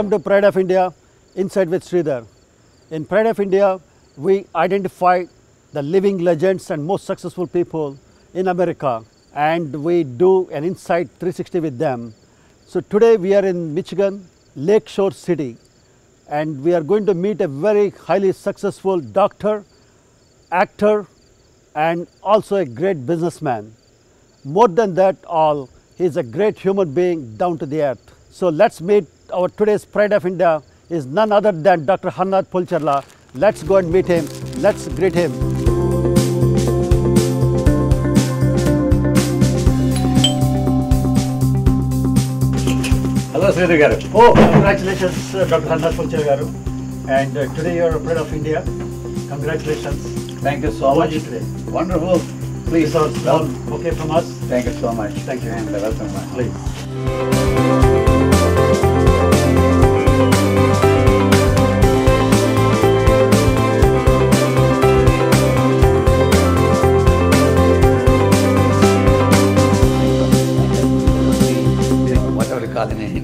Welcome to Pride of India, Inside with Sridhar. In Pride of India, we identify the living legends and most successful people in America, and we do an Inside 360 with them. So today we are in Michigan, Lakeshore City, and we are going to meet a very highly successful doctor, actor, and also a great businessman. More than that all, he is a great human being down to the earth. So let's meet. Our today's Pride of India is none other than Dr. Haranath Policherla. Let's go and meet him. Let's greet him. Hello, Sridhar Garu. Oh, congratulations, Dr. Haranath Policherla Garu. And today you are a Pride of India. Congratulations. Thank you so much. Today? Wonderful. Please, okay from us. Thank you so much. Thank you. And welcome, man. Please.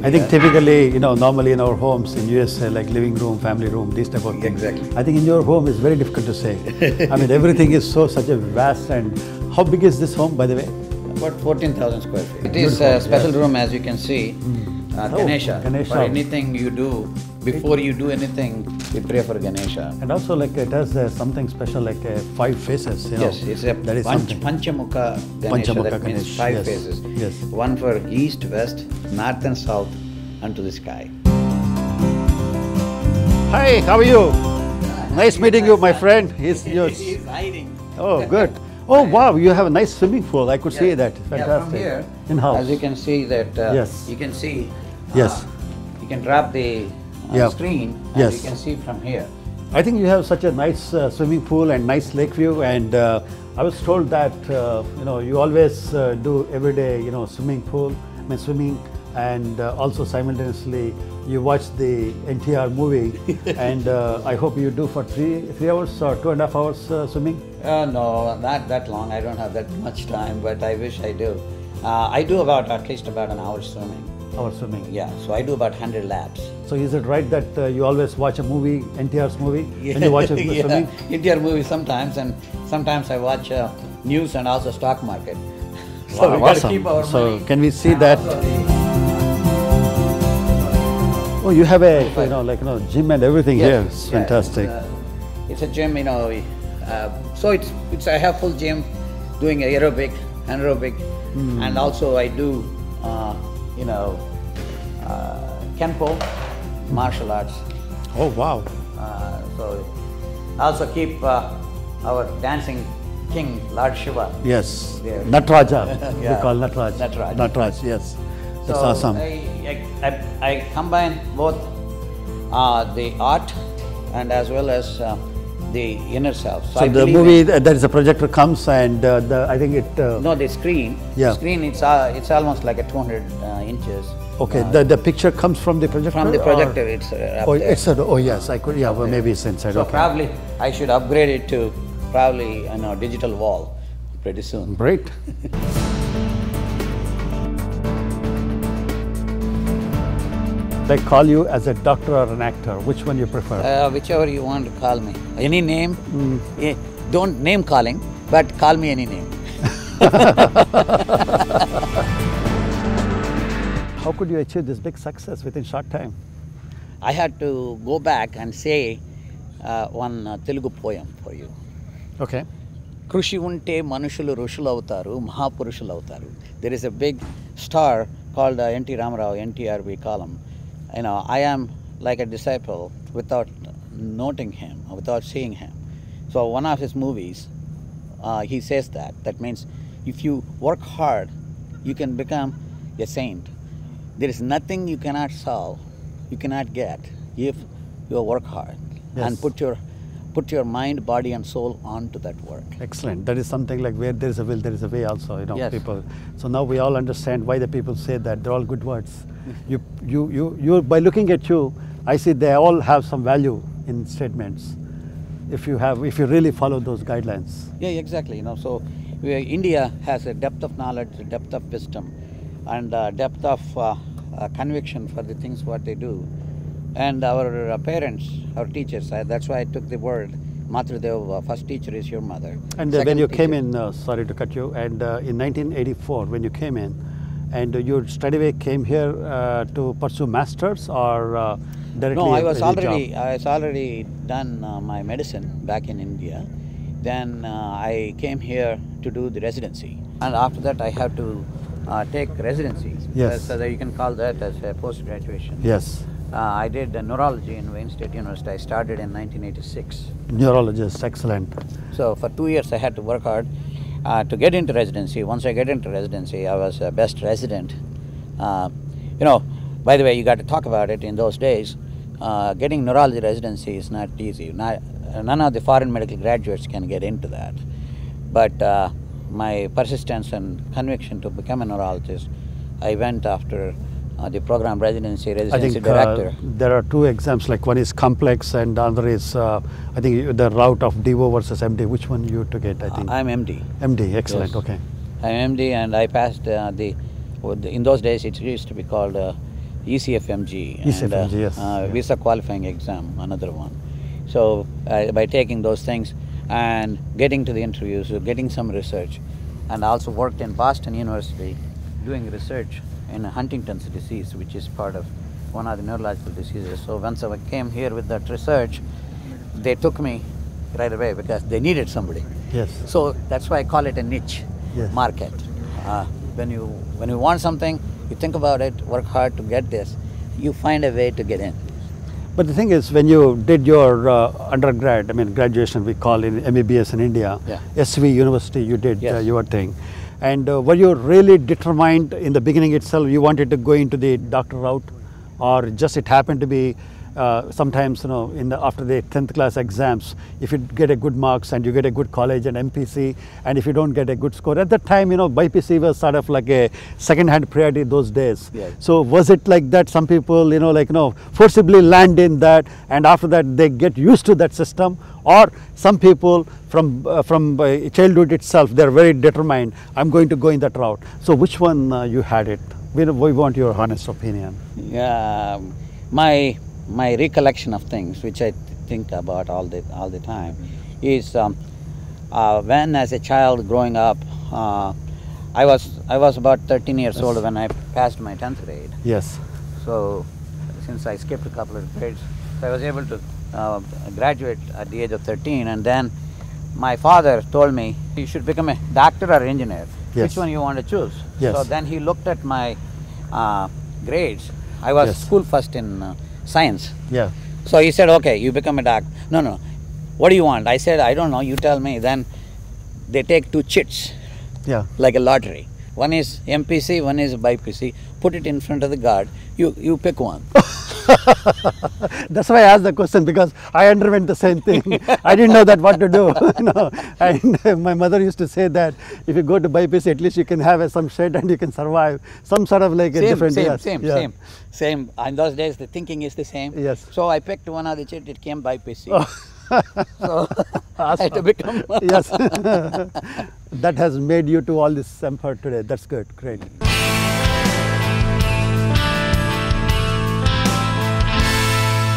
I think typically, you know, normally in our homes in USA, like living room, family room, these type of things. Exactly. I think in your home is very difficult to say. I mean, everything is such a vast. And how big is this home, by the way? About 14,000 square feet. It is a special room, as you can see. Ganesha. For anything you do, before you do anything, we pray for Ganesha. And also, like, it has something special, like five faces. You know? Yes, it's a Pancha Mukha Ganesha. That means five faces. Yes. One for east, west, north, and south, unto the sky. Hi, how are you? Nice meeting you, my friend. He's yours. He's hiding. Oh, good. Oh wow, you have a nice swimming pool. I could see that. Fantastic. From here, in-house. As you can see that, you can see, you can drop the screen, and you can see from here. I think you have such a nice swimming pool and nice lake view, and I was told that, you know, you always do every day, you know, swimming, and also simultaneously you watch the NTR movie, and I hope you do for three hours or 2.5 hours swimming. No, not that long. I don't have that much time, but I wish I do. I do about at least about an hour swimming. Hour swimming. Yeah, so I do about 100 laps. So is it right that you always watch a movie, NTR's movie, when you watch a swimming? NTR movie sometimes, and sometimes I watch news and also stock market. So wow, we awesome. Keep our money. Can we see that? Oh, you have a gym and everything here. It's fantastic. It's a gym, you know. So it's I have full gym, doing aerobic, anaerobic, and also I do Kenpo, martial arts. Oh wow! So also keep our dancing king Lord Shiva. Yes, Natraj. We call Natraj. Natraj. Yes, that's so awesome. I combine both the art and as well as the inner self. So the movie, that is a projector comes and I think it... no, the screen. Yeah. Screen, it's almost like a 200 inches. Okay, the picture comes from the projector? From the projector, it's up there. It's maybe it's inside. So probably I should upgrade it to probably, you know, digital wall pretty soon. Great. They call you as a doctor or an actor, which one you prefer? Whichever you want to call me. Any name, don't name calling, but call me any name. How could you achieve this big success within short time? I had to go back and say one Telugu poem for you. Okay. Krushi unte manushulu rushulautaru, mahapurushulautaru. There is a big star called N.T. Ramrao, NTR we call him. You know, I am like a disciple without noting him, without seeing him. So one of his movies, he says that. That means if you work hard, you can become a saint. There is nothing you cannot solve, you cannot get if you work hard and put your mind, body and soul onto that work. Excellent. That is something like where there is a will, there is a way also, you know, people. So now we all understand why the people say that. They're all good words. You, by looking at you, I see they all have some value in statements. If you really follow those guidelines. Yeah, exactly. You know, so India has a depth of knowledge, a depth of wisdom and a depth of conviction for the things what they do. and our parents, our teachers. That's why I took the word. Matrudev, first teacher is your mother. And when you came in, sorry to cut you, and in 1984, when you came in, and your study way came here to pursue masters or directly? No, I was already done my medicine back in India. Then I came here to do the residency, and after that I have to take residency. Yes. So that you can call that as a post-graduation. Yes. I did neurology in Wayne State University. I started in 1986. Neurologist, excellent. So for 2 years I had to work hard to get into residency. Once I get into residency, I was best resident. You know, by the way, you got to talk about it in those days. Getting neurology residency is not easy. None of the foreign medical graduates can get into that. But my persistence and conviction to become a neurologist, I went after the program residency I think, director. There are two exams, like one is complex and other is, I think, the route of DO versus MD. Which one you took it, I think? I'm MD. MD, excellent, yes. Okay. I'm MD and I passed in those days it used to be called ECFMG. ECFMG, yes. Visa qualifying exam, another one. So by taking those things and getting to the interviews, getting some research, and also worked in Boston University doing research in Huntington's disease, which is part of one of the neurological diseases. So once I came here with that research, they took me right away because they needed somebody. Yes. So that's why I call it a niche market. When you want something, you think about it, work hard to get this, you find a way to get in. But the thing is, when you did your undergrad, I mean graduation, we call it MBBS in India, SV University, you did your thing. And were you really determined in the beginning itself, you wanted to go into the doctor route, or just it happened to be sometimes, you know, after the 10th class exams, if you get a good marks and you get a good college and MPC, and if you don't get a good score, at that time, you know, BPC was sort of like a second-hand priority those days. Yes. So was it like that? Some people, you know, like, no, forcibly land in that, and after that they get used to that system, or some people from childhood itself, they're very determined, I'm going to go in that route. So which one you had it? We want your honest opinion. Yeah, my recollection of things, which I think about all the time, is when as a child growing up, I was about 13 years old when I passed my 10th grade. Yes. So since I skipped a couple of grades, so I was able to graduate at the age of 13, and then my father told me, you should become a doctor or engineer. Yes. Which one you want to choose? Yes. So then he looked at my grades. I was school first in science. Yeah. So he said, okay, you become a doctor. No, no. What do you want? I said, I don't know. You tell me. Then they take two chits. Yeah. Like a lottery. One is MPC, one is BPC. Put it in front of the guard. You pick one. That's why I asked the question, because I underwent the same thing. I didn't know that what to do. No. And my mother used to say that if you go to BPC, at least you can have some shade and you can survive. Some sort of like a different... Same. In those days, the thinking is the same. Yes. So I picked one of the chit, it came BPC. Oh. So, I had to become... Yes. That has made you to all this effort today. That's good. Great.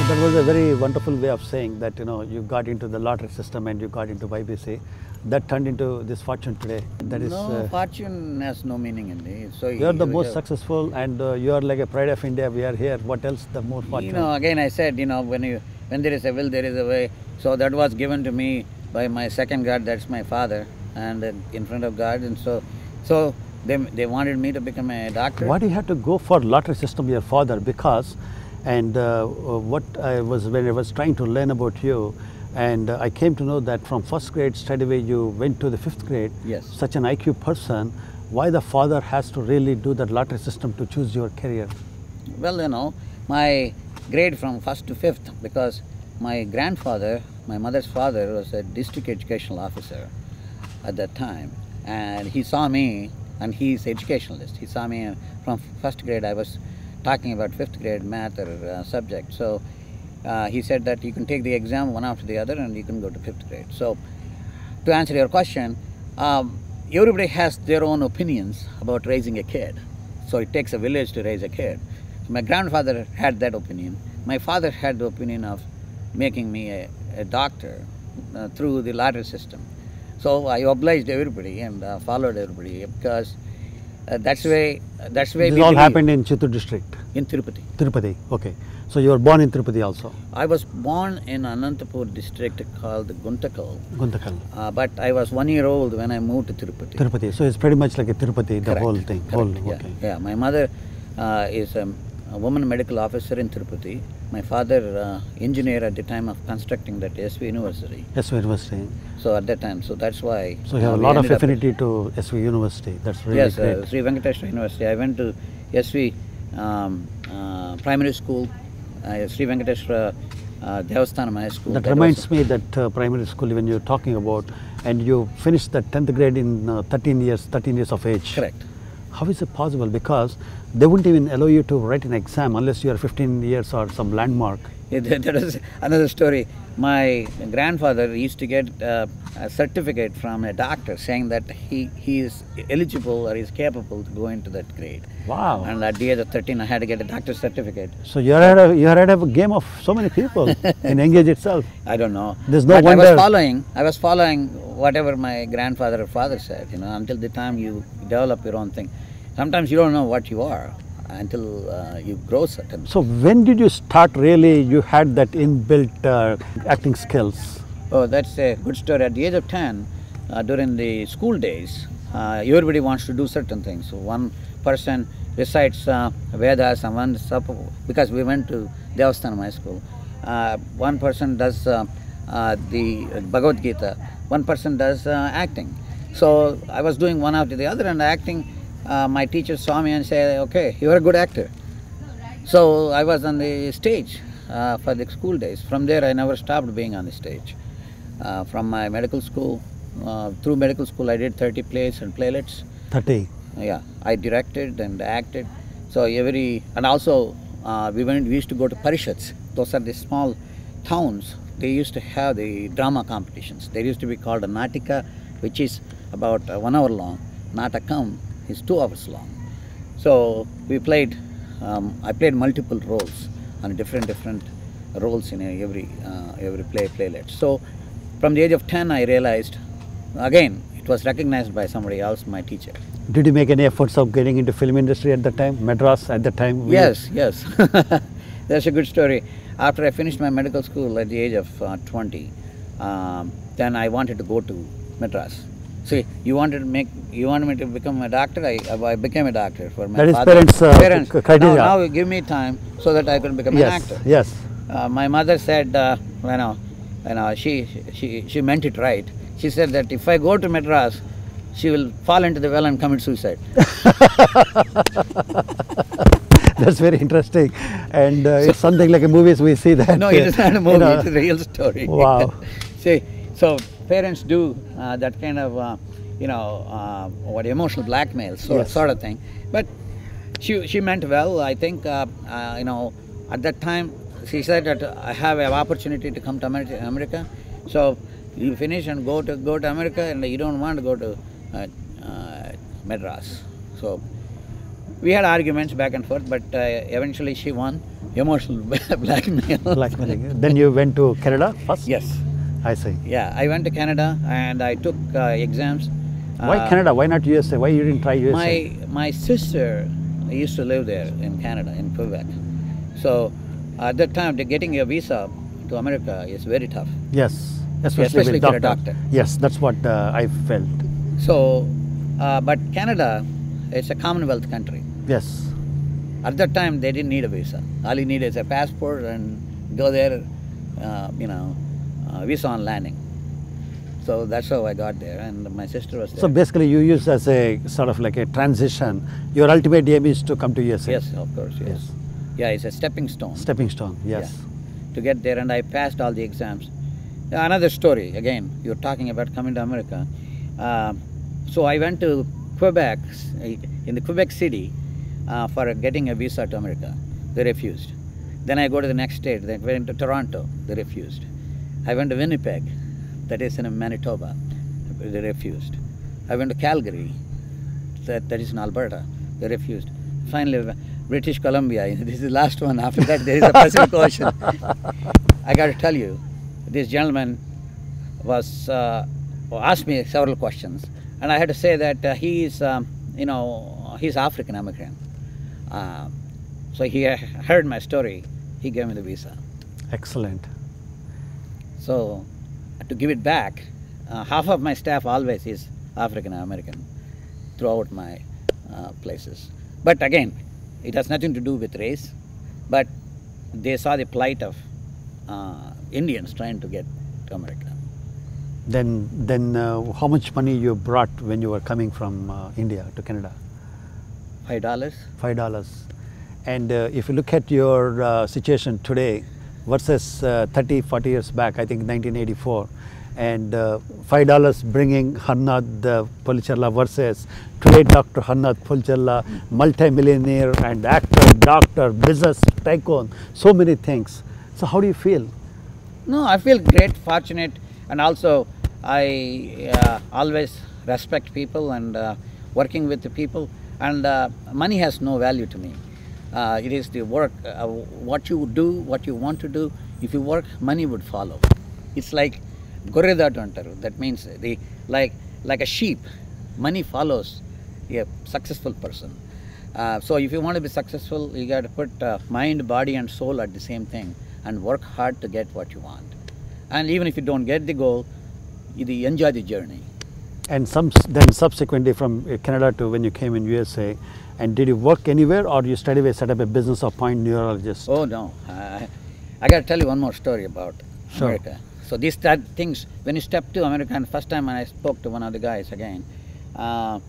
That was a very wonderful way of saying that, you know, you got into the lottery system and you got into YBC. That turned into this fortune today. That is, no, fortune has no meaning in it. So you are the most successful, and you are like a pride of India. We are here. What else? The more fortune. You know, again, I said, you know, when there is a will, there is a way. So that was given to me by my second God. That's my father, and in front of God, and so they wanted me to become a doctor. Why do you have to go for lottery system, your father? Because. And what I was, when I was trying to learn about you, and I came to know that from first grade straight away you went to the fifth grade. Yes. Such an IQ person, why the father has to really do that lottery system to choose your career? Well, you know, my grade from first to fifth, because my grandfather, my mother's father, was a district educational officer at that time, and he saw me, and he's educationalist. He saw me from first grade. I was talking about fifth grade math or subject. So he said that you can take the exam one after the other and you can go to fifth grade. So to answer your question, everybody has their own opinions about raising a kid. So it takes a village to raise a kid. My grandfather had that opinion. My father had the opinion of making me a doctor through the lottery system. So I obliged everybody and followed everybody because that's the way. This all happened in Chittoor district? In Tirupati. Tirupati, okay. So you were born in Tirupati also? I was born in Anantapur district called Guntakal. Guntakal. But I was 1 year old when I moved to Tirupati. Tirupati, so it's pretty much like a Tirupati, the whole thing. Correct. Whole, yeah. Okay. Yeah, my mother is a woman medical officer in Tirupati. My father, engineer at the time of constructing that SV University. SV University. So at that time, so that's why. So you have a lot of affinity to SV University. That's really yes, great. Yes, Sri Venkateshwara University. I went to SV primary school, Sri Venkateshwara Devasthanam High School. That reminds me that primary school when you're talking about, and you finished the 10th grade in 13 years of age. Correct. How is it possible? Because they wouldn't even allow you to write an exam unless you are 15 years or some landmark. Yeah, that is another story. My grandfather used to get a certificate from a doctor saying that he is eligible or is capable to go into that grade. Wow. And at the age of 13, I had to get a doctor's certificate. So you had a game of so many people in Engage itself. I don't know. There's no wonder. I was following whatever my grandfather or father said, you know, until the time you develop your own thing. Sometimes you don't know what you are until you grow certain. So when did you start really, you had that inbuilt acting skills? Oh, that's a good story. At the age of 10, during the school days, everybody wants to do certain things. So one person recites Vedas, and one, because we went to Devasthanam High School. One person does the Bhagavad Gita, one person does acting. So I was doing one after the other, and acting, my teacher saw me and said, okay, you're a good actor. So I was on the stage for the school days. From there, I never stopped being on the stage. From my medical school, through medical school, I did 30 plays and playlets. 30? Yeah. I directed and acted. So and also we used to go to parishads. Those are the small towns. They used to have the drama competitions. They used to be called a Natika, which is about 1 hour long. Natakam is 2 hours long. So we played, I played multiple roles and different roles in every playlet. So from the age of 10, I realized, again, it was recognized by somebody else, my teacher. Did you make any efforts of getting into film industry at the time, Madras at the time? Yes. That's a good story. After I finished my medical school at the age of 20, then I wanted to go to Madras. See, you wanted me to become a doctor. I became a doctor for my father. That is parents' criteria. Now give me time so that I could become an actor. Yes. My mother said, she meant it right. She said that if I go to Madras, she will fall into the well and commit suicide. That's very interesting, and it's something like a movies we see that. No, it is not a movie. It's a real story. Wow. See, so parents do that kind of, emotional blackmail sort of thing. But she meant well. I think, at that time, she said that I have an opportunity to come to America. So you finish and go to America, and you don't want to go to Madras. So we had arguments back and forth, but eventually she won. Emotional blackmail. Blackmailing. Then you went to Canada first? Yes. I see. Yeah, I went to Canada and I took exams. Why Canada? Why not USA? Why you didn't try USA? My sister used to live there in Canada, in Quebec. So at that time, getting a visa to America is very tough. Yes, especially for a doctor. Yes, that's what I felt. So, but Canada, it's a Commonwealth country. Yes. At that time, they didn't need a visa. All you need is a passport and go there, visa on landing. So that's how I got there, and my sister was there. So basically you used as a sort of like a transition. Your ultimate aim is to come to USA. Yes, of course, yes. Yeah, it's a stepping stone. Stepping stone, yes. Yeah. To get there, and I passed all the exams. Another story, again, you're talking about coming to America. So I went to Quebec, in the Quebec City, for getting a visa to America. They refused. Then I go to the next state, then went to Toronto, they refused. I went to Winnipeg, that is in Manitoba, they refused. I went to Calgary, that is in Alberta, they refused. Finally, British Columbia. This is the last one. After that, there is a personal question. I got to tell you, this gentleman was asked me several questions, and I had to say that he is, he's African American. So he heard my story. He gave me the visa. Excellent. So to give it back, half of my staff always is African American throughout my places. But again, it has nothing to do with race, but they saw the plight of Indians trying to get to America. Then how much money you brought when you were coming from India to Canada? $5. $5. And if you look at your situation today versus 30, 40 years back, I think 1984, and $5 bringing Haranath Policherla versus today Dr. Haranath Policherla, multi-millionaire and actor, doctor, business tycoon, so many things. So how do you feel? No, I feel great, fortunate, and also I always respect people and working with the people, and money has no value to me. It is the work, what you do, what you want to do. If you work, money would follow. It's like Gurreda Dhantaru, that means like a sheep, money follows a successful person. So if you want to be successful, you got to put mind, body and soul at the same thing and work hard to get what you want. And even if you don't get the goal, you enjoy the journey. And then subsequently from Canada to when you came in USA, and did you work anywhere or you straight away set up a business or appoint neurologist? Oh no, I got to tell you one more story about America. So these things, when you step to America, and first time when I spoke to one of the guys again, I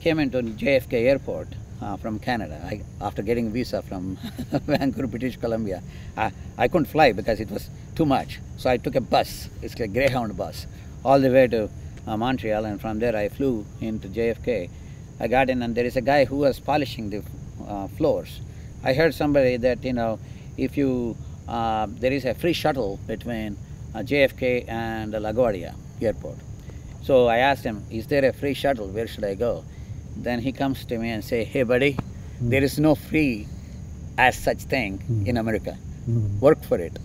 came into JFK airport from Canada after getting visa from Vancouver, British Columbia. I couldn't fly because it was too much. So I took a bus, it's a Greyhound bus, all the way to Montreal, and from there I flew into JFK. I got in and there is a guy who was polishing the floors. I heard somebody that, if you there is a free shuttle between JFK and LaGuardia Airport. So I asked him, is there a free shuttle? Where should I go? Then he comes to me and say, hey buddy, there is no free as such thing in America. Work for it.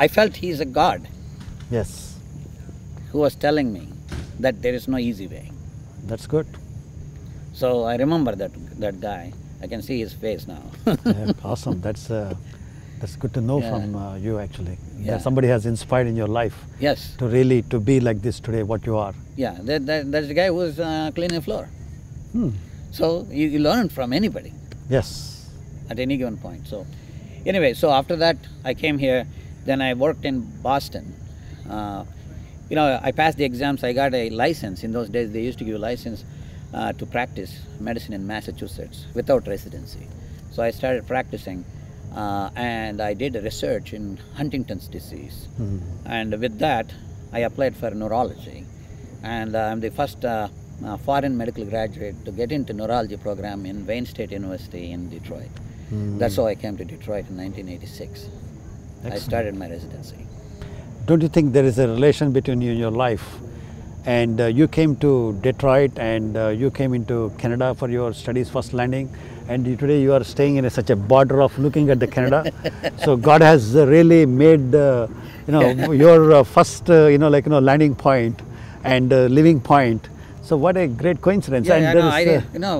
I felt he's a god. Yes. Who was telling me that there is no easy way. That's good. So I remember that guy. I can see his face now. Yeah, awesome. That's good to know from you actually. Yeah. That somebody has inspired in your life. Yes. To be like this today, what you are. Yeah, that's the guy who was cleaning the floor. So you learn from anybody. Yes. At any given point. So anyway, so after that I came here. Then I worked in Boston. I passed the exams. I got a license. In those days they used to give a license to practice medicine in Massachusetts without residency. So I started practicing. And I did research in Huntington's disease, and with that I applied for neurology, and I'm the first foreign medical graduate to get into neurology program in Wayne State University in Detroit. That's how I came to Detroit in 1986. Excellent. I started my residency. Don't you think there is a relation between you and your life? And you came to Detroit, and you came into Canada for your studies, first landing, and today you are staying in such a border of looking at the Canada. So God has really made your first landing point and living point. So what a great coincidence. Yeah, and actually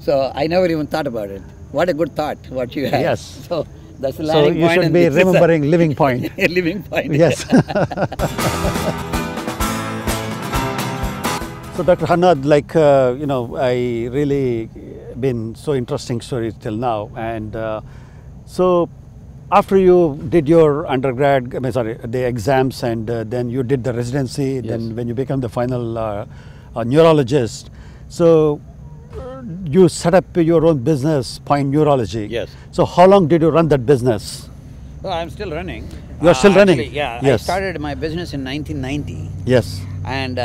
so I never even thought about it. What a good thought what you had. Yes. So that's the landing point. So you should be remembering living point. Living point. Yes. So Dr. Haranath, I really been so interesting stories till now. And so after you did your undergrad, the exams, and then you did the residency, then when you become the final neurologist, so you set up your own business, Pine Neurology. Yes. So how long did you run that business? Well, I'm still running. You're still running? Yeah. Yes. I started my business in 1990. Yes. And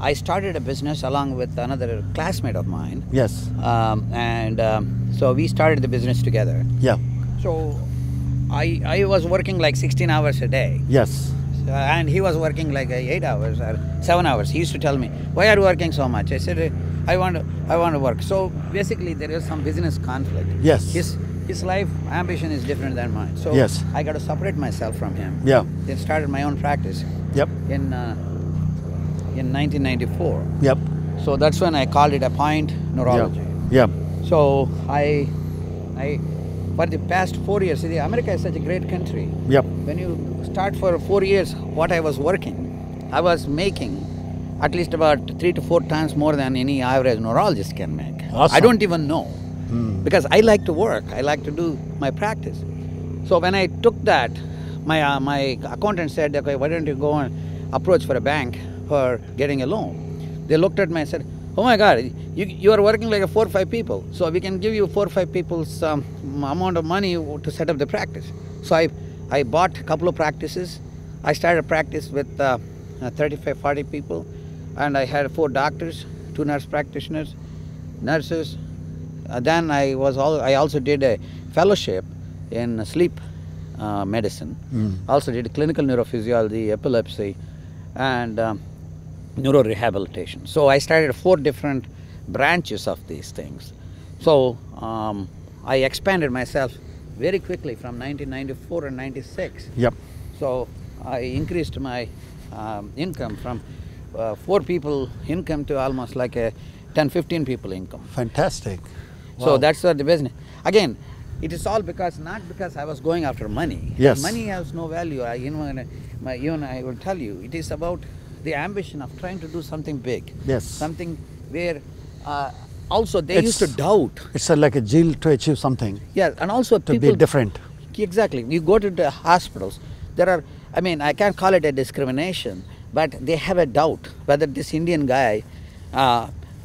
I started a business along with another classmate of mine. Yes. So we started the business together. Yeah. So I was working like 16 hours a day. Yes. and he was working like 8 hours or 7 hours. He used to tell me, why are you working so much? I said, I want to work. So basically there is some business conflict. Yes. His life ambition is different than mine. So yes. I got to separate myself from him. Yeah. Then started my own practice. Yep. In 1994. Yep. So that's when I called it Appoint Neurology. Yeah. Yep. So I for the past 4 years, see, America is such a great country. Yep. When you start for 4 years, what I was working, I was making at least about 3 to 4 times more than any average neurologist can make. Awesome. I don't even know. Because I like to work, I like to do my practice. So when I took that, my accountant said, okay, why don't you go and approach for a bank for getting a loan? They looked at me and said, oh my God, you are working like 4 or 5 people. So we can give you 4 or 5 people's amount of money to set up the practice. So I bought a couple of practices. I started a practice with 35, 40 people. And I had 4 doctors, 2 nurse practitioners, nurses. Then I also did a fellowship in sleep medicine. Also did clinical neurophysiology, epilepsy, and neurorehabilitation. So I started 4 different branches of these things. So I expanded myself very quickly from 1994 and 96. Yep. So I increased my income from 4 people income to almost like a 10, 15 people income. Fantastic. Wow. So that's what the business. Again, it is all not because I was going after money. Yes. Money has no value. I will tell you, it is about the ambition of trying to do something big. Yes. Something where also they used to doubt. It's like a zeal to achieve something. Yeah, and also to people, be different. Exactly. You go to the hospitals. There are, I mean, I can't call it a discrimination, but they have a doubt whether this Indian guy.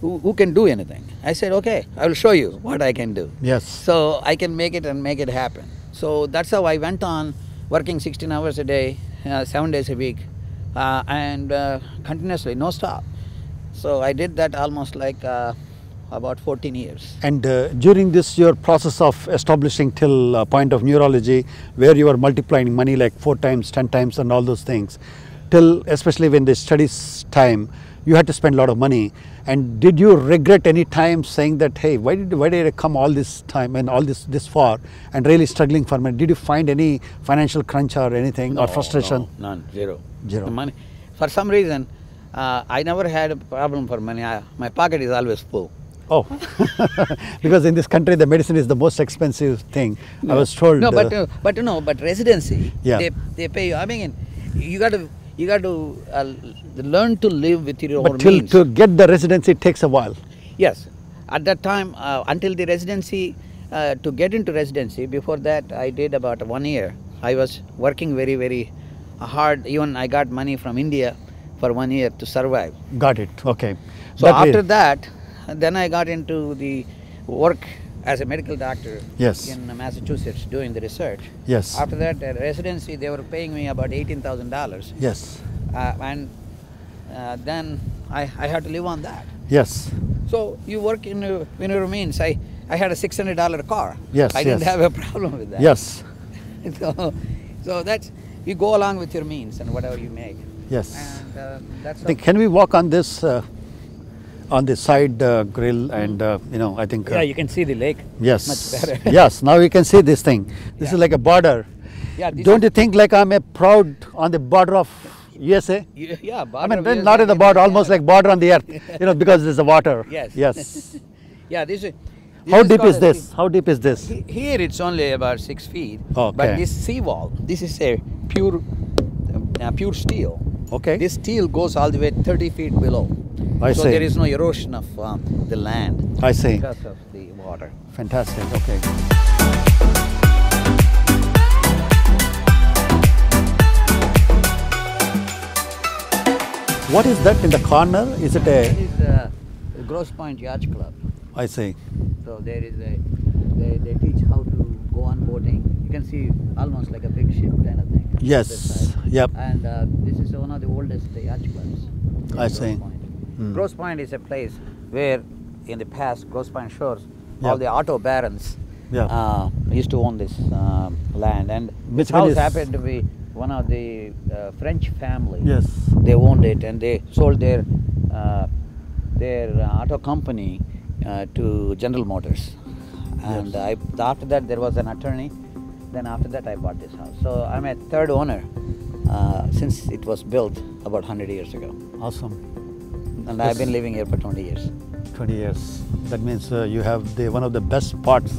Who can do anything? I said, okay, I will show you what I can do. Yes. So I can make it and make it happen. So that's how I went on working 16 hours a day, 7 days a week, and continuously, no stop. So I did that almost like about 14 years. And during this, your process of establishing till Point of Neurology, where you were multiplying money like 4 times, 10 times and all those things, till especially when the studies time, you had to spend a lot of money. And did you regret any time saying that, hey, why did I come all this time and all this far and really struggling for money? Did you find any financial crunch or anything or frustration? No, none, zero. Zero. The money. For some reason, I never had a problem for money. My pocket is always full. Oh, because in this country, the medicine is the most expensive thing. No. I was told. No, but you know, but residency, yeah. they pay you. I mean, you got to learn to live with your own means. But to get the residency takes a while. Yes. At that time, until the residency, to get into residency, before that I did about 1 year. I was working very, very hard. Even I got money from India for 1 year to survive. Got it. Okay. So that after that, then I got into the work as a medical doctor. Yes. In Massachusetts doing the research. Yes. After that residency, they were paying me about $18,000. Yes. Then I had to live on that. Yes. So you work in your means. I had a $600 car. Yes. I didn't have a problem with that. Yes. So that's, you go along with your means and whatever you make. Yes. And that's okay. Can we walk on this? On the side grill and you know, I think... yeah, you can see the lake. Yes. Much better. Yes, now you can see this thing. This is like a border. Yeah. Don't you think like I'm a proud on the border of USA? Yeah, border. I mean, USA, not in the border, almost like border on the earth, you know, because there's the water. Yes. Yes. Yeah, this how deep is this? How deep is this? Here it's only about 6 feet. Okay. But this seawall, this is a pure steel. Okay. This steel goes all the way 30 feet below. So there is no erosion of the land. I see. Because of the water. Fantastic. Okay. What is that in the corner? Is it a? It is a Grosse Pointe Yacht Club. I see. So there is a. They teach how to go on boating. You can see almost like a big ship kind of thing. Yes. Yep. And this is one of the oldest yacht clubs. I see. Grosse Pointe is a place where, in the past, Grosse Pointe Shores, all the auto barons used to own this land, and which house happened to be one of the French family. Yes. They owned it and they sold their auto company to General Motors. And yes. After that there was an attorney. Then after that I bought this house. So I'm a third owner since it was built about 100 years ago. Awesome. And yes. I've been living here for 20 years. 20 years. That means you have one of the best spots,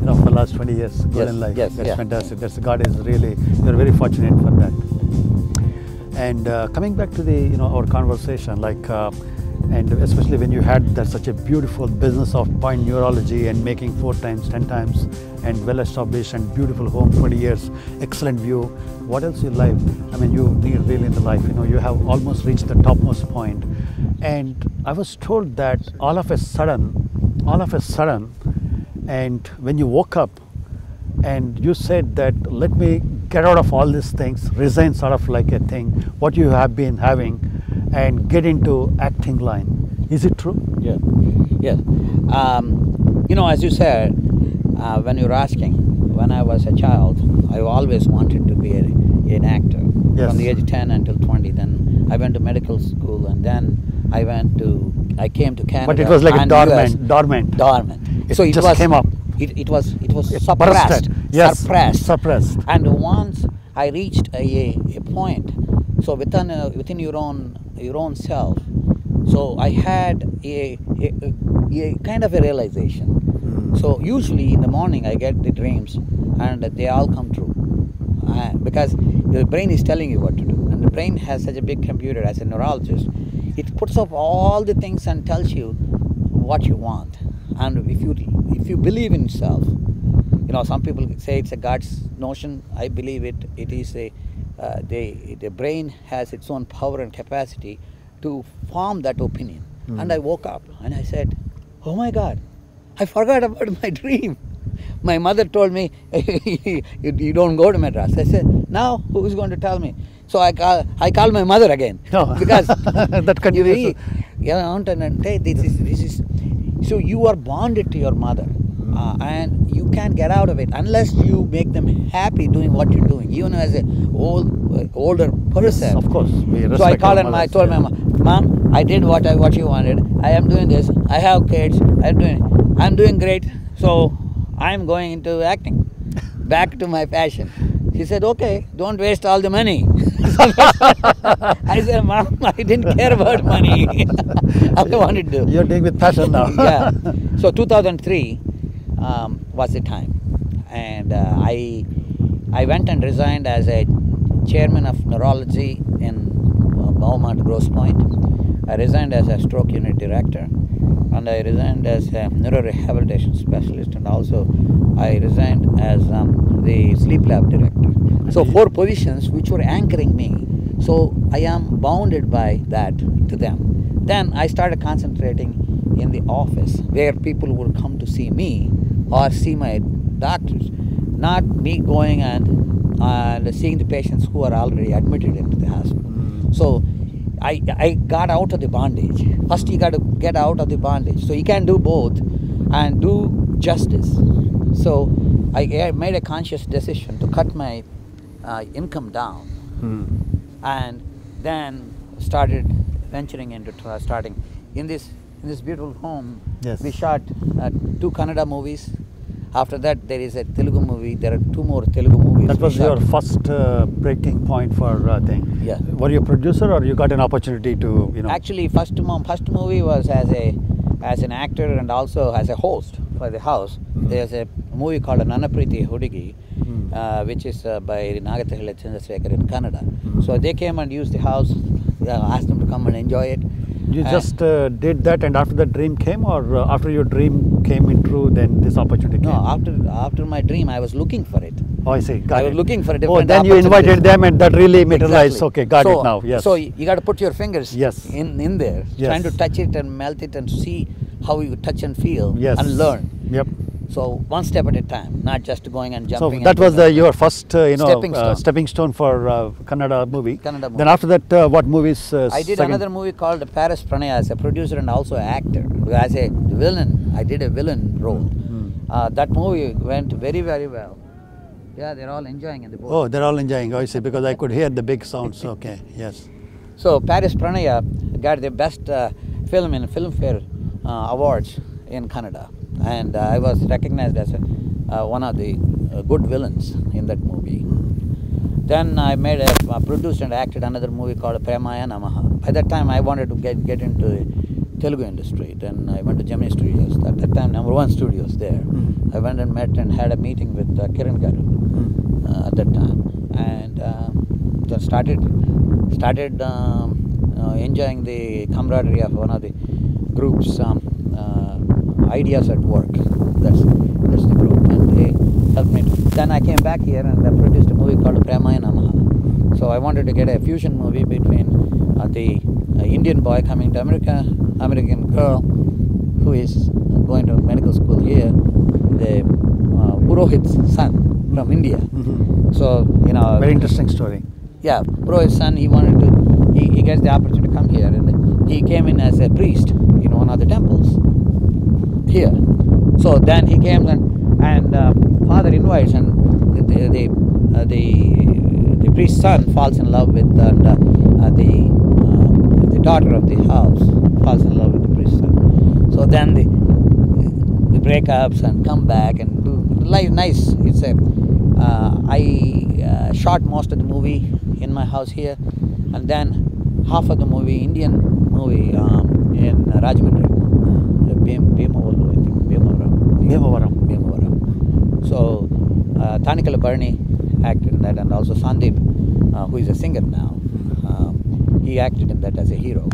you know, for the last 20 years. Golden life. Yes. That's fantastic. That's God is really, you're very fortunate for that. And coming back to the, you know, our conversation, like, and especially when you had that such a beautiful business of point neurology and making 4 times, 10 times, and well-established and beautiful home, 20 years, excellent view. What else in life? I mean, you need really in the life, you know, you have almost reached the topmost point. And I was told that all of a sudden, and when you woke up and you said that, let me get out of all these things, resign sort of like a thing, what you have been having, and get into acting line. Is it true? Yeah. Yes. You know, as you said, when you were asking, when I was a child, I always wanted to be an actor. Yes. From the age of 10 until 20. Then I went to medical school, and then I came to Canada. But it was like a dormant. So it just came up. It was suppressed. Yes. Suppressed. And once I reached a point, so within your own self, so I had a kind of a realization. Mm-hmm. So usually in the morning I get the dreams, and they all come true, because the brain is telling you what to do, and the brain has such a big computer. As a neurologist, it puts up all the things and tells you what you want. And if you believe in yourself, you know, some people say it's a God's notion. I believe it is a the brain has its own power and capacity to form that opinion. Mm. And I woke up and I said, oh my God, I forgot about my dream. My mother told me, you don't go to Madras. I said, now who's going to tell me? So I called my mother again. No. Because that continues. So you are bonded to your mother. And you can't get out of it unless you make them happy doing what you're doing. Even as an older person. Yes, of course. So I called and I told my mom, Mom, I did what you wanted. I am doing this. I have kids. I'm doing great. So I'm going into acting. Back to my passion. She said, okay, don't waste all the money. I said, Mom, I didn't care about money. I wanted to. You're doing with passion now. Yeah. So 2003. Was the time, and I went and resigned as a chairman of neurology in Beaumont, Grosse Pointe. I resigned as a stroke unit director, and I resigned as a neurorehabilitation specialist, and also I resigned as the sleep lab director. So 4 positions which were anchoring me. So I am bounded by that to them. Then I started concentrating in the office where people would come to see me or see my doctors, not me going and seeing the patients who are already admitted into the hospital. So I got out of the bondage. First you got to get out of the bondage. So you can do both and do justice. So I made a conscious decision to cut my income down, and then started venturing into starting in this beautiful home. Yes. We shot 2 Kannada movies. After that, there is a Telugu movie. There are 2 more Telugu movies. That was your first breaking point for thing. Yeah. Were you a producer, or you got an opportunity to, you know? Actually, first movie was as an actor and also as a host for the house. Mm-hmm. There's a movie called Nanapreeti Hudigi, which is by Nagata Hilli Chandra in Kannada. Mm-hmm. So they came and used the house. Asked them to come and enjoy it. You just did that, and after the dream came, or after your dream came in true, then this opportunity came? No, after my dream, I was looking for it. Oh, I see. Got it. I was looking for a different opportunity. Oh, then you invited them, and that really materialized. Exactly. Okay, got it now. Yes. So you got to put your fingers in there, trying to touch it and melt it and see how you touch and feel and learn. Yep. So one step at a time, not just going and jumping. So that was your first, you know, stepping stone for Kannada movie. Kannada movie. Then after that, what movies? I did another movie called Paris Pranaya as a producer and also actor. As a villain, I did a villain role. That movie went very, very well. Yeah, they're all enjoying in the boat. Oh, they're all enjoying. Oh, I see, because I could hear the big sounds. Okay, yes. So Paris Pranaya got the best film in Filmfare awards in Canada, and I was recognized as one of the good villains in that movie. Then I made produced and acted another movie called Premaya Namaha. By that time, I wanted to get into the Telugu industry. Then I went to Gemini Studios. At that time, #1 studios there. Mm. I went and met and had a meeting with Kiran Garu at that time, and just started enjoying the camaraderie of one of the group's ideas at work. That's the group, and they helped me. Then I came back here and I produced a movie called Premaya Namaha. So I wanted to get a fusion movie between the Indian boy coming to America, American girl who is going to medical school here, the Purohit's son from India. Mm-hmm. So, you know, very interesting story. Yeah, Purohit's son, he wanted to, he gets the opportunity to come here, and he came in as a priest in one of the temples here. So then he came and father invites, and the priest's son falls in love with the daughter of the house, falls in love with the priest's son. So then the breakups and come back and do life nice. It's a I shot most of the movie in my house here, and then half of the movie, Indian movie, in Rajmandir. Bhimavaram. So Thanikala Bharani acted in that, and also Sandhip, who is a singer now, he acted in that as a hero.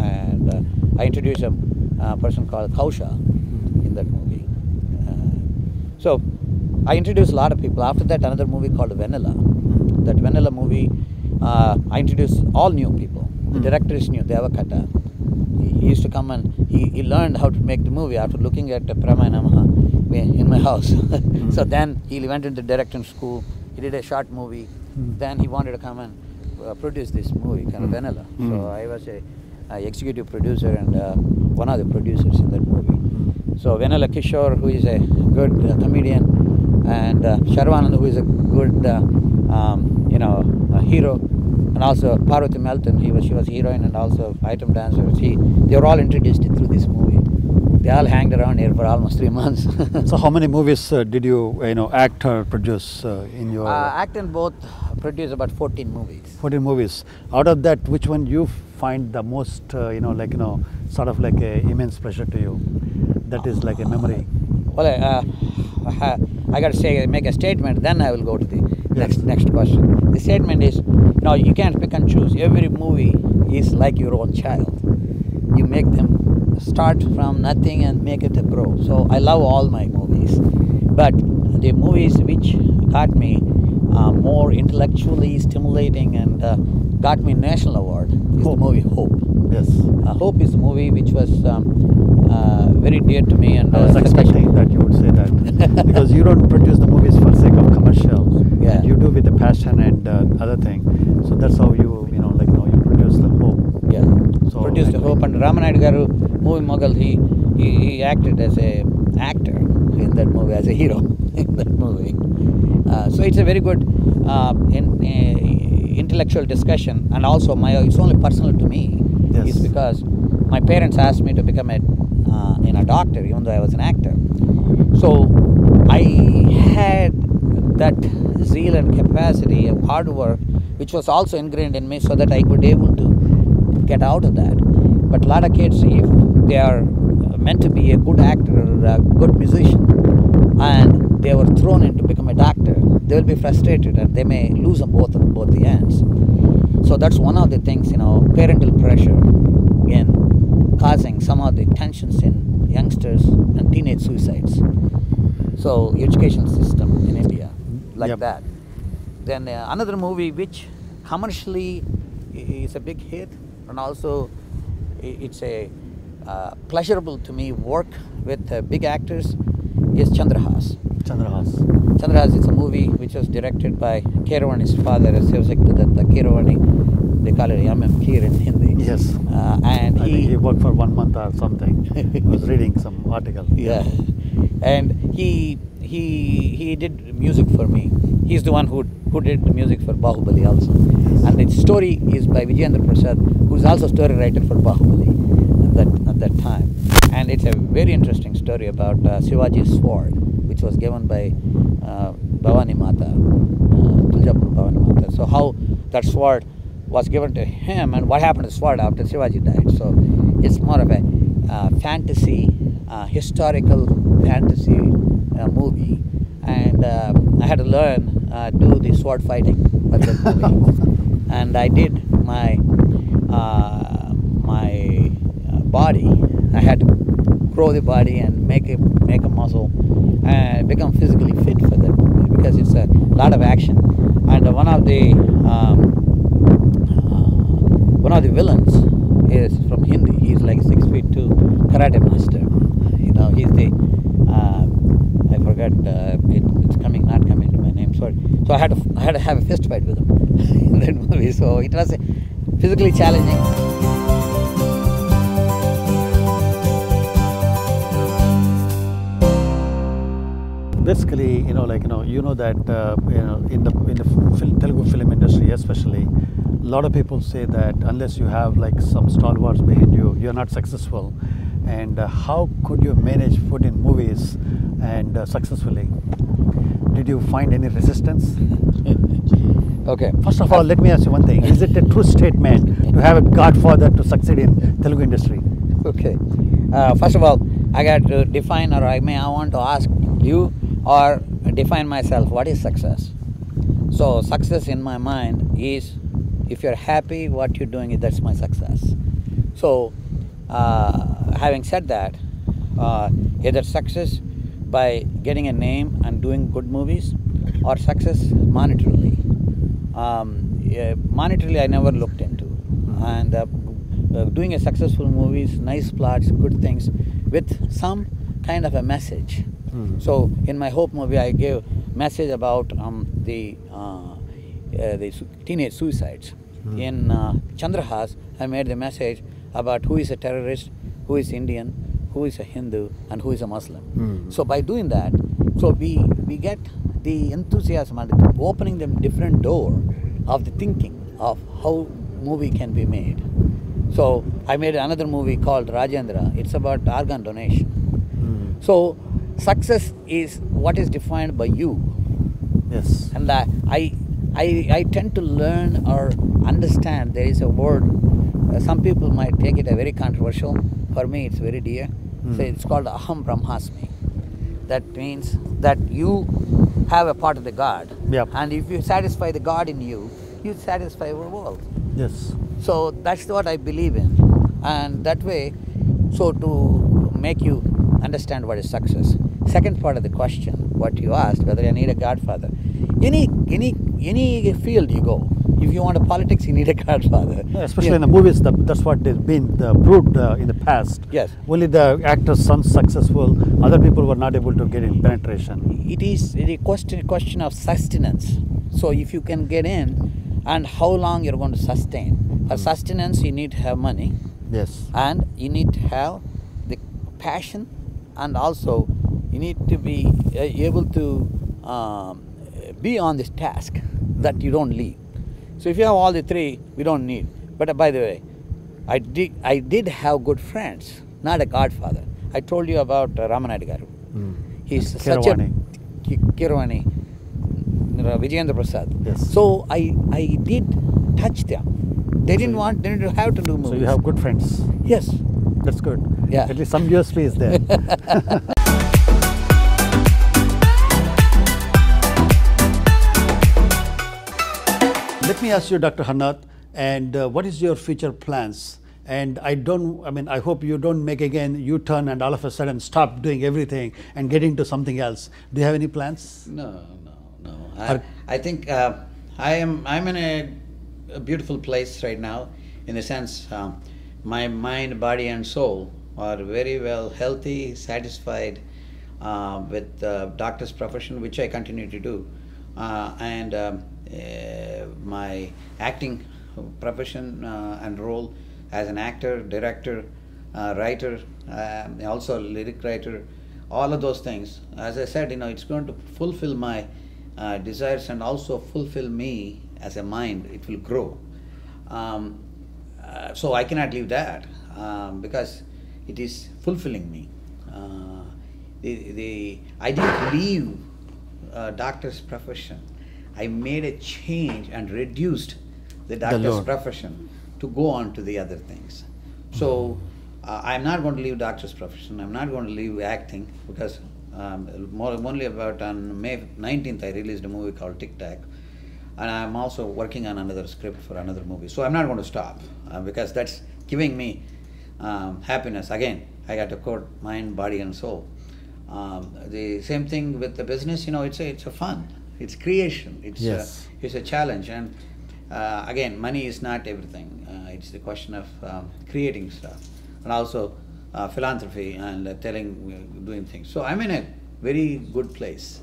And I introduced a person called Kaousha in that movie. So I introduced a lot of people. After that, another movie called Venela. That Venela movie, I introduced all new people. The director is new, Devakatta. He used to come and he learned how to make the movie after looking at Premaya Namaha in my house. So then he went into directing school. He did a short movie. Then he wanted to come and produce this movie, kind of Venela. So I was a executive producer and one of the producers in that movie. So Venela Kishore, who is a good comedian, and Sharwananda, who is a good, a hero. And also Parvati Melton, she was a heroine and also item dancer. They were all introduced through this movie. They all hanged around here for almost 3 months. So how many movies did you act or produce in your? Act and both, produced about 14 movies. 14 movies. Out of that, which one you find the most sort of like a immense pressure to you? That is like a memory. Well, I got to say, make a statement. Then I will go to the next question. The statement is, no, you can't pick and choose. Every movie is like your own child. You make them start from nothing and make it a pro. So I love all my movies, but the movies which got me more intellectually stimulating and got me national award is the movie Hope. Yes. Hope is a movie which was very dear to me. And I was expecting that you would say that. Because you don't produce the movies for sake of commercial. Yeah. And you do with the passion and other thing. So that's how you produce the Hope. Yeah. So produced the Hope, and Ramanadgaru, movie mogul, he acted as a actor in that movie, as a hero in that movie. So it's a very good intellectual discussion, and also it's only personal to me. Yes. It's because my parents asked me to become a doctor, even though I was an actor. So I had that zeal and capacity of hard work, which was also ingrained in me, so that I could able to get out of that. But a lot of kids, if they are meant to be a good actor or a good musician, and they were thrown in to become a doctor, they will be frustrated and they may lose them both the ends. So that's one of the things, parental pressure in causing some of the tensions in youngsters and teenage suicides. So education system in India, like that. Then another movie which commercially is a big hit, and also it's a pleasurable to me work with big actors, is Chandrahas. Chandrahas is a movie which was directed by Keravani's father, Devakatta Keravani. They call it M.M. Kir in Hindi. Yes. And I think he worked for 1 month or something. I was reading some article. Yeah. And he did music for me. He's the one who did the music for Bahubali also. And the story is by Vijayendra Prasad, who's also story writer for Bahubali at that time. And it's a very interesting story about Shivaji's sword, which was given by Bhavani Mata, Tuljapur Bhavani Mata. So how that sword was given to him and what happened to the sword after Shivaji died. So it's more of a fantasy, historical fantasy movie. And I had to learn do the sword fighting for that movie. And I did my body. I had to grow the body and make a muscle and become physically fit for that movie because it's a lot of action. And one of the villains is from Hindi. He's like 6'2" karate master. You know, he's the I forgot it's not coming to my name. Sorry. So I had to have a fist fight with him in that movie. So it was physically challenging. Basically, in the Telugu film industry especially, a lot of people say that unless you have like some stalwarts behind you, you're not successful. And how could you manage food in movies and successfully? Did you find any resistance? Okay. First of all, let me ask you one thing. Is it a true statement to have a godfather to succeed in Telugu industry? Okay. First of all, I got to define, or I want to ask you, or define myself, what is success? So success in my mind is, if you're happy what you're doing, that's my success. So having said that, either success by getting a name and doing good movies, or success monetarily. Monetarily I never looked into. And doing a successful movies, nice plots, good things with some kind of a message. So in my Hope movie, I gave message about the teenage suicides. In Chandrahas, I made the message about who is a terrorist, who is Indian, who is a Hindu, and who is a Muslim. So by doing that, so we get the enthusiasm and opening the different door of the thinking of how movie can be made. So I made another movie called Rajmandir. It's about organ donation. So success is what is defined by you. Yes. And I tend to learn or understand there is a word. Some people might take it a very controversial. For me, it's very dear. So it's called Aham Brahmasmi. That means that you have a part of the God. Yep. And if you satisfy the God in you, you satisfy your world. Yes. So that's what I believe in. And that way, so to make you understand what is success. Second part of the question, what you asked, whether I need a godfather. Any field you go, if you want a politics, you need a godfather. Yeah, especially in the movies, that's what has been proved in the past. Yes. Only the actors some successful, other people were not able to get in penetration. It is a question of sustenance. So if you can get in, and how long you're going to sustain. For sustenance, you need to have money. Yes. And you need to have the passion. And also, you need to be able to be on this task that you don't leave. So if you have all the three, we don't need. But by the way, I did have good friends, not a godfather. I told you about Ramanadgaru. He's such a Kiravani, Vijayendra Prasad. Yes. So I did touch them. They didn't have to do movies. So you have good friends. Yes. That's good. Yeah. At least some USP is there. Let me ask you, Dr. Haranath, and what is your future plans? And I hope you don't make again U-turn and all of a sudden stop doing everything and get into something else. Do you have any plans? No. I think I'm in a beautiful place right now, in the sense my mind, body, and soul are very well healthy, satisfied with the doctor's profession, which I continue to do, and my acting profession and role as an actor, director, writer, also lyric writer, all of those things. As I said, it's going to fulfill my desires and also fulfill me as a mind, it will grow. So I cannot leave that because it is fulfilling me. I didn't leave doctor's profession. I made a change and reduced the doctor's profession to go on to the other things. So I'm not going to leave doctor's profession. I'm not going to leave acting because only about on May 19th I released a movie called Tic Tac. And I'm also working on another script for another movie. So I'm not going to stop because that's giving me happiness. Again, I got to quote mind, body, and soul. The same thing with the business, you know, it's a fun. It's creation. It's a challenge. And again, money is not everything. It's the question of creating stuff. And also philanthropy and doing things. So I'm in a very good place.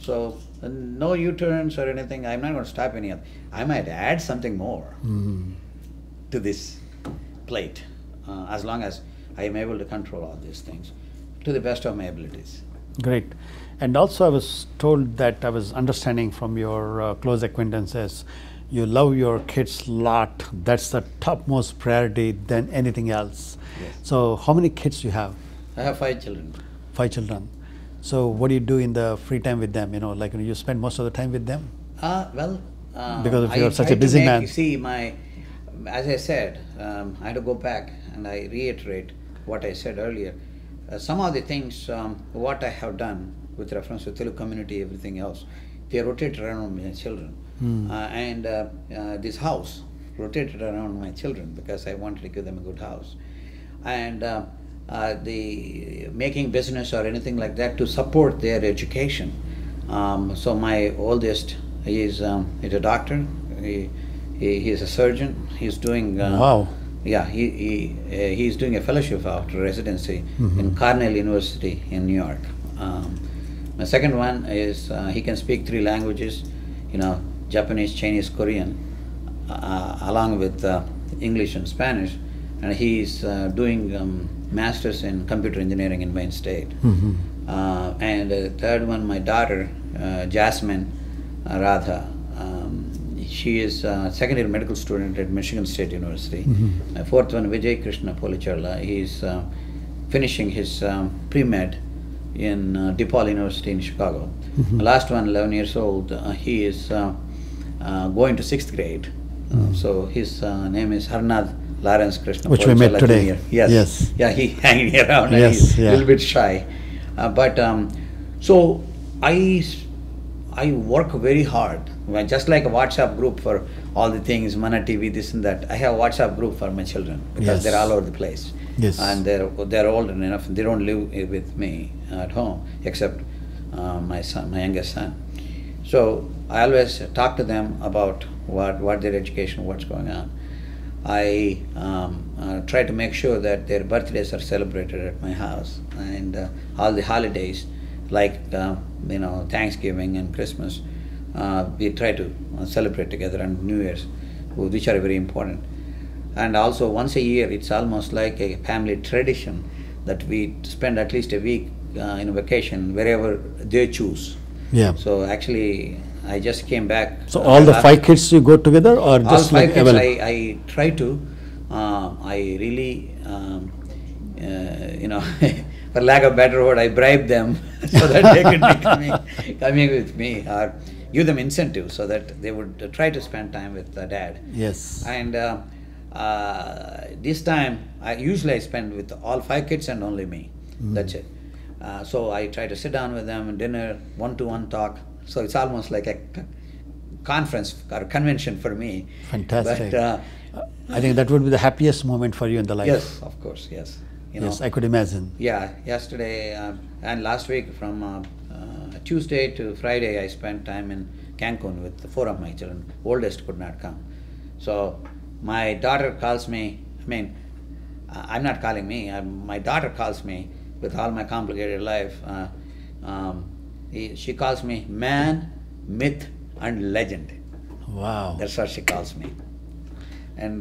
So no U-turns or anything. I'm not going to stop any of it. I might add something more to this plate as long as I am able to control all these things to the best of my abilities. Great. And also I was told that I was understanding from your close acquaintances, you love your kids a lot. That's the topmost priority than anything else. Yes. So how many kids you have? I have 5 children. 5 children. So what do you do in the free time with them? You know, like you spend most of the time with them? Because if you're such a busy man. You see, as I said, I had to go back and I reiterate what I said earlier. Some of the things, what I have done with reference to Telugu community, everything else, they rotated around my children. This house rotated around my children because I wanted to give them a good house. And the making business or anything like that to support their education. So my oldest, he's a doctor, he's a surgeon, he's doing he's doing a fellowship after residency in Cornell University in New York. My second one is he can speak 3 languages, you know, Japanese, Chinese, Korean, along with English and Spanish, and he's doing Masters in Computer Engineering in Wayne State. And the third one, my daughter, Jasmine Radha. She is a second-year medical student at Michigan State University. My fourth one, Vijay Krishna Policherla. He's finishing his pre-med in DePaul University in Chicago. The last one, 11 years old, he is going to 6th grade. So his name is Haranath Lawrence Krishna, which we met today. Yes. Yeah, he hanging around. Yes, and he's a little bit shy, but so I work very hard. Just like a WhatsApp group for all the things, Mana TV, this and that. I have a WhatsApp group for my children because they're all over the place. And they're old enough. They don't live with me at home except my son, my youngest son. So I always talk to them about what their education, what's going on. I try to make sure that their birthdays are celebrated at my house, and all the holidays like you know, Thanksgiving and Christmas, we try to celebrate together, and New Year's, which are very important. And also once a year, it's almost like a family tradition that we spend at least a week in vacation wherever they choose. So actually I just came back. So all the 5 kids you go together, or just like all 5 kids? I try to. I really, you know, for lack of a better word, I bribe them so that they could be coming with me, or give them incentives so that they would try to spend time with Dad. And this time, I usually spend with all 5 kids and only me. That's it. So I try to sit down with them, dinner, one-to-one talk. So it's almost like a conference or convention for me. Fantastic. But, I think that would be the happiest moment for you in the life. Yes, of course, yes. You know, I could imagine. Yeah, yesterday and last week, from Tuesday to Friday, I spent time in Cancun with 4 of my children. Oldest could not come. So my daughter calls me, I mean, I'm not calling me, my daughter calls me with all my complicated life. She calls me man, myth, and legend. Wow. That's what she calls me. And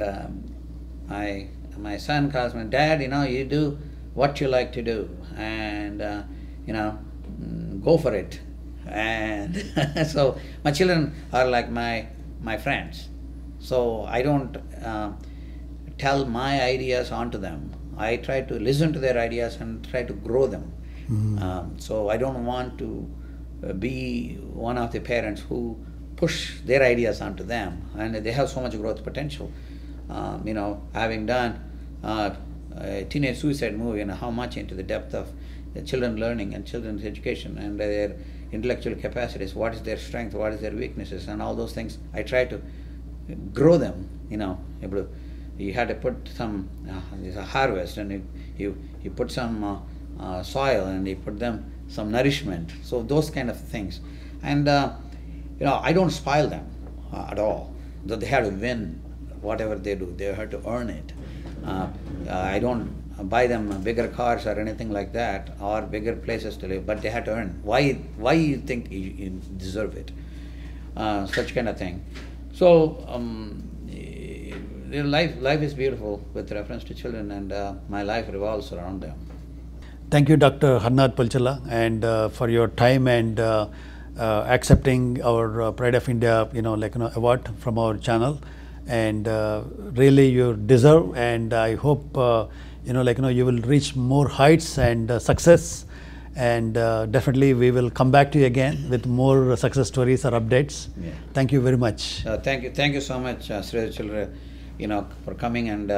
my son calls me, Dad, you know, you do what you like to do, and you know, go for it. And so my children are like my friends. So I don't tell my ideas onto them. I try to listen to their ideas and try to grow them. Mm-hmm. So I don't want to be one of the parents who push their ideas onto them, and they have so much growth potential. You know, having done a teenage suicide movie, and how much into the depth of the children learning and children's education and their intellectual capacities, what is their strength, what is their weaknesses, and all those things. I try to grow them, you know. You had to put some, there's a harvest, and you put some soil, and you put them some nourishment. So those kind of things. And you know, I don't spoil them at all. They have to win whatever they do. They have to earn it. I don't buy them bigger cars or anything like that, or bigger places to live, but they had to earn. Why you think you deserve it? Such kind of thing. So life is beautiful with reference to children, and my life revolves around them. Thank you, Dr. Haranath Policherla, and for your time and accepting our Pride of India, award from our channel. And really you deserve, and I hope you will reach more heights and success, and definitely we will come back to you again with more success stories or updates. Yeah. Thank you very much. Thank you so much, Sridhar Chilera, for coming and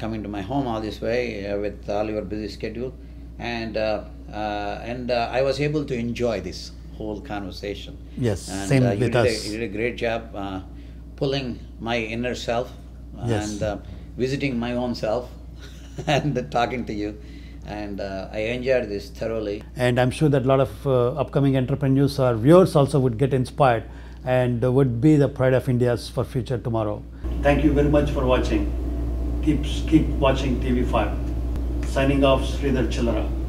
coming to my home all this way with all your busy schedule, and I was able to enjoy this whole conversation. Yes, and, same with us. You did a great job pulling my inner self, yes, and visiting my own self and talking to you, and I enjoyed this thoroughly. And I'm sure that a lot of upcoming entrepreneurs or viewers also would get inspired and would be the pride of India's for future tomorrow. Thank you very much for watching. Keep watching TV5. Signing off, Sridhar Chilera.